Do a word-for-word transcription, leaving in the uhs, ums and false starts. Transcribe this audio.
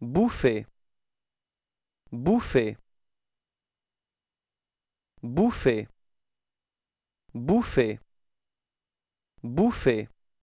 bouffer, bouffer, bouffer, bouffer, bouffer.